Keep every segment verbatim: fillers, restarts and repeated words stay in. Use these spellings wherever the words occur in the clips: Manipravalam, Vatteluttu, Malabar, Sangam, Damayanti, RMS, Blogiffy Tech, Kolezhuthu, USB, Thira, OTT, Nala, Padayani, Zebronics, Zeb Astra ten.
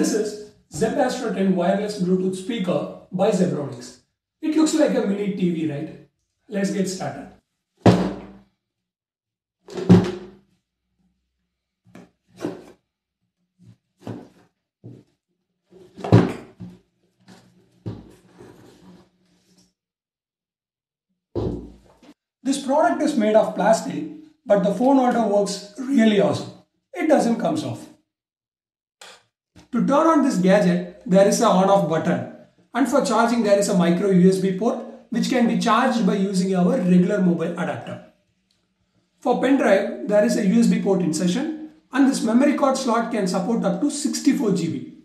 This is Zeb Astra ten wireless Bluetooth speaker by Zebronics. It looks like a mini T V, right? Let's get started. This product is made of plastic, but the phone holder works really awesome. It doesn't come off. To turn on this gadget, there is an on-off button, and for charging there is a micro U S B port which can be charged by using our regular mobile adapter. For pen drive, there is a U S B port insertion, and this memory card slot can support up to sixty-four gigabytes.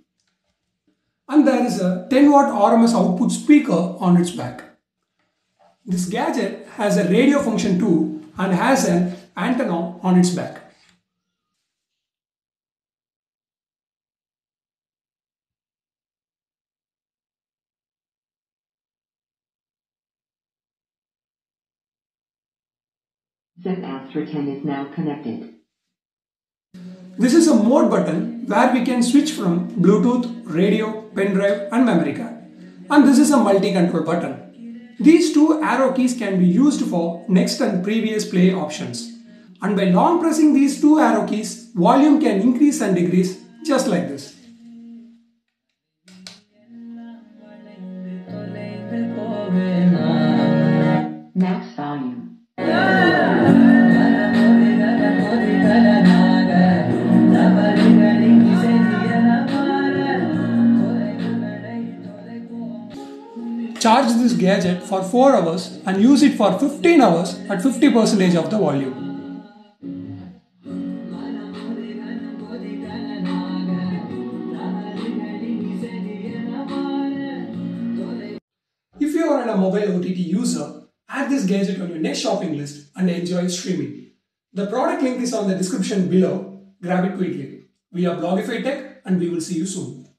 And there is a ten watt R M S output speaker on its back. This gadget has a radio function too and has an antenna on its back. Zeb Astra ten is now connected. This is a mode button where we can switch from Bluetooth, radio, pen drive and memory card. And this is a multi-control button. These two arrow keys can be used for next and previous play options. And by long pressing these two arrow keys, volume can increase and decrease just like this. Max volume. Charge this gadget for four hours and use it for fifteen hours at fifty percent of the volume. If you are a mobile O T T user, add this gadget on your next shopping list and enjoy streaming. The product link is on the description below. Grab it quickly. We are Blogiffy Tech and we will see you soon.